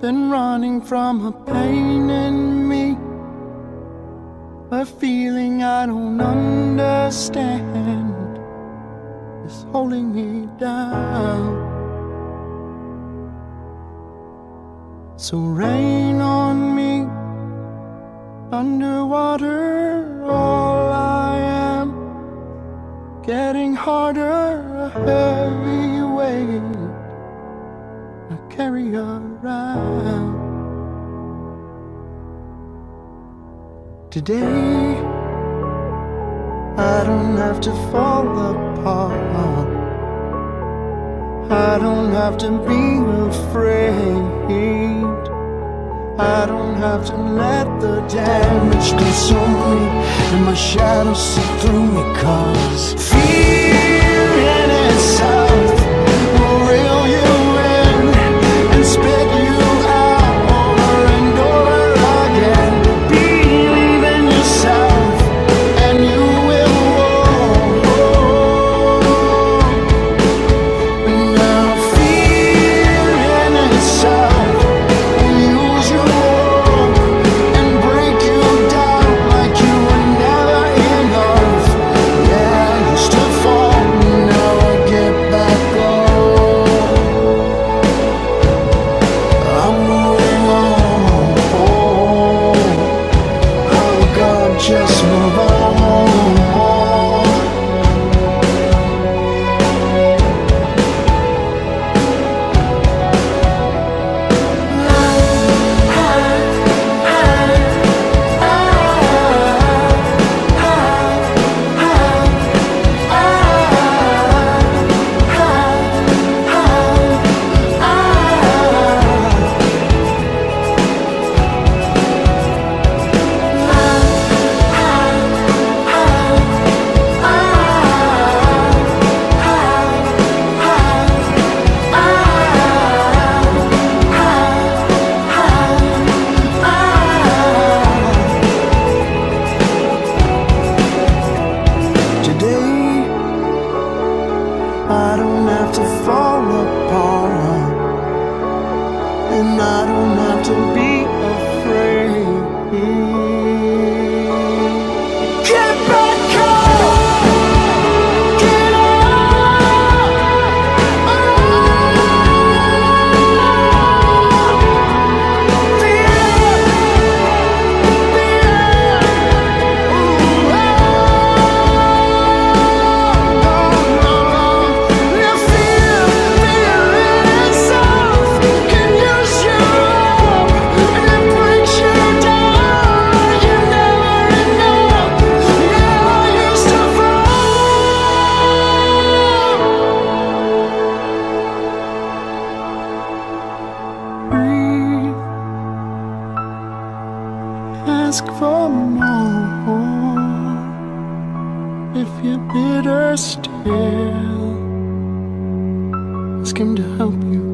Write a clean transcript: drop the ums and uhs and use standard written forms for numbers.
Been running from her pain in me, a feeling I don't understand is holding me down. So rain on me, underwater all I am, getting harder, a heavy weight I carry around. Today I don't have to fall apart, I don't have to be afraid, I don't have to let the damage consume me and my shadow see through me, 'cause fear in itself will reel you in and spit you out over and over again. Believe in yourself and you will roll. Now fear in itself, just move on. I don't have to be afraid. Get back up, get up. Ask for more. If you're bitter still, ask him to help you.